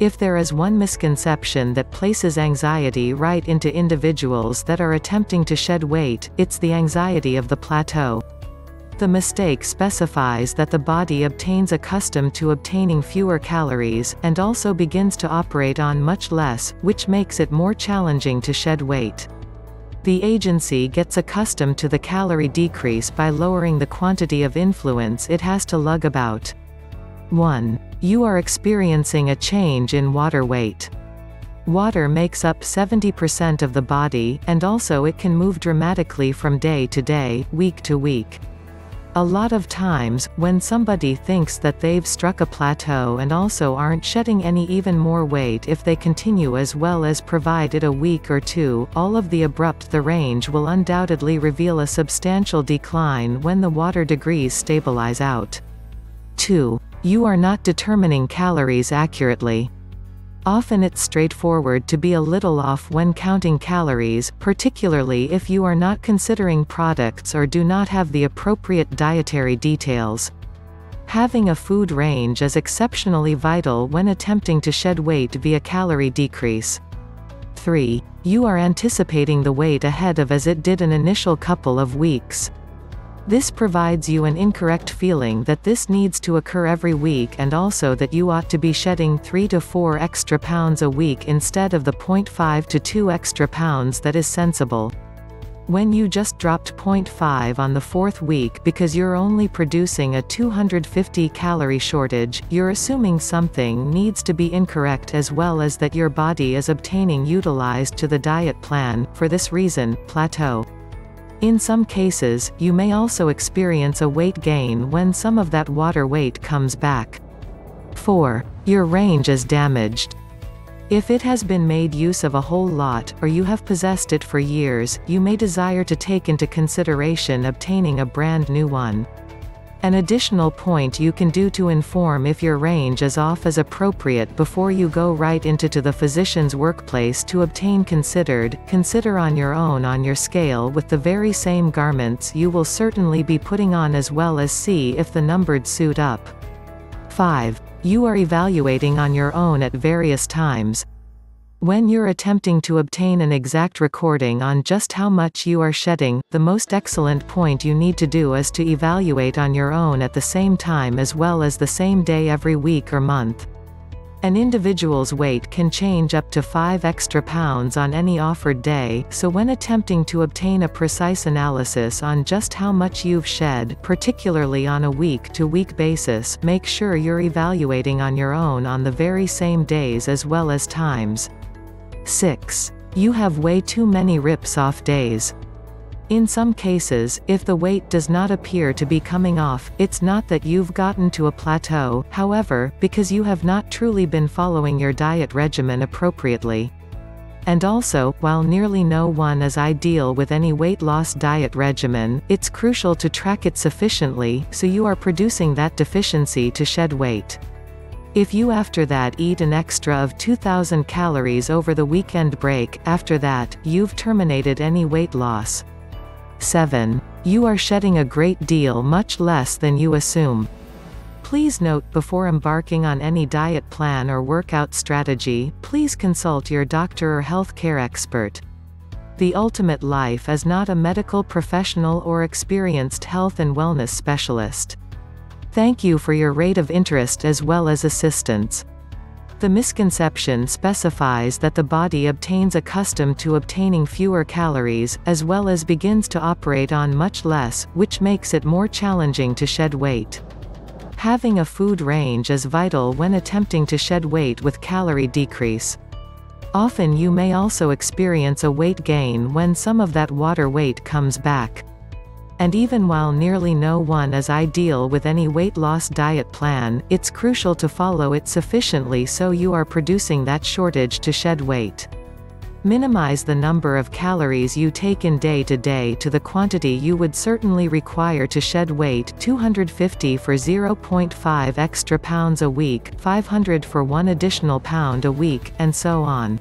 If there is one misconception that places anxiety right into individuals that are attempting to shed weight, it's the anxiety of the plateau. The mistake specifies that the body obtains accustomed to obtaining fewer calories, and also begins to operate on much less, which makes it more challenging to shed weight. The agency gets accustomed to the calorie decrease by lowering the quantity of influence it has to lug about. 1. You are experiencing a change in water weight. Water makes up 70% of the body, and also it can move dramatically from day to day, week to week. A lot of times, when somebody thinks that they've struck a plateau and also aren't shedding any even more weight if they continue as well as provide it a week or two, all of the abrupt the range will undoubtedly reveal a substantial decline when the water degrees stabilize out. 2. You are not determining calories accurately. Often it's straightforward to be a little off when counting calories, particularly if you are not considering products or do not have the appropriate dietary details. Having a food range is exceptionally vital when attempting to shed weight via calorie decrease. 3. You are anticipating the weight ahead of as it did an initial couple of weeks. This provides you an incorrect feeling that this needs to occur every week and also that you ought to be shedding 3 to 4 extra pounds a week instead of the 0.5 to 2 extra pounds that is sensible. When you just dropped 0.5 on the fourth week because you're only producing a 250 calorie shortage, you're assuming something needs to be incorrect as well as that your body is obtaining utilized to the diet plan, for this reason, plateau. In some cases, you may also experience a weight gain when some of that water weight comes back. 4. Your range is damaged. If it has been made use of a whole lot, or you have possessed it for years, you may desire to take into consideration obtaining a brand new one. An additional point you can do to inform if your range is off is appropriate before you go right into the physician's workplace to obtain consider on your own on your scale with the very same garments you will certainly be putting on as well as see if the numbered suit up. 5. You are evaluating on your own at various times. When you're attempting to obtain an exact recording on just how much you are shedding, the most excellent point you need to do is to evaluate on your own at the same time as well as the same day every week or month. An individual's weight can change up to 5 extra pounds on any offered day, so when attempting to obtain a precise analysis on just how much you've shed, particularly on a week-to-week basis, make sure you're evaluating on your own on the very same days as well as times. 6. You have way too many rips-off days. In some cases, if the weight does not appear to be coming off, it's not that you've gotten to a plateau, however, because you have not truly been following your diet regimen appropriately. And also, while nearly no one is ideal with any weight loss diet regimen, it's crucial to track it sufficiently, so you are producing that deficiency to shed weight. If you after that eat an extra of 2,000 calories over the weekend break, after that, you've terminated any weight loss. 7. You are shedding a great deal much less than you assume. Please note, before embarking on any diet plan or workout strategy, please consult your doctor or healthcare expert. The Ultimate Life is not a medical professional or experienced health and wellness specialist. Thank you for your rate of interest as well as assistance. The misconception specifies that the body obtains accustomed to obtaining fewer calories, as well as begins to operate on much less, which makes it more challenging to shed weight. Having a food range is vital when attempting to shed weight with calorie decrease. Often you may also experience a weight gain when some of that water weight comes back. And even while nearly no one is ideal with any weight loss diet plan, it's crucial to follow it sufficiently so you are producing that shortage to shed weight. Minimize the number of calories you take in day to day to the quantity you would certainly require to shed weight: 250 for 0.5 extra pounds a week, 500 for 1 additional pound a week, and so on.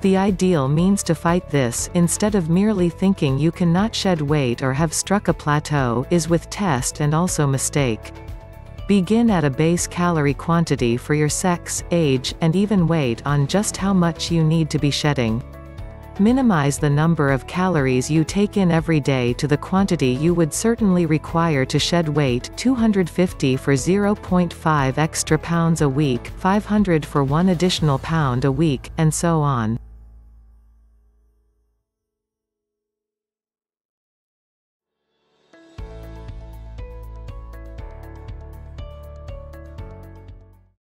The ideal means to fight this, instead of merely thinking you cannot shed weight or have struck a plateau, is with test and also mistake. Begin at a base calorie quantity for your sex, age, and even weight on just how much you need to be shedding. Minimize the number of calories you take in every day to the quantity you would certainly require to shed weight: 250 for 0.5 extra pounds a week, 500 for 1 additional pound a week, and so on.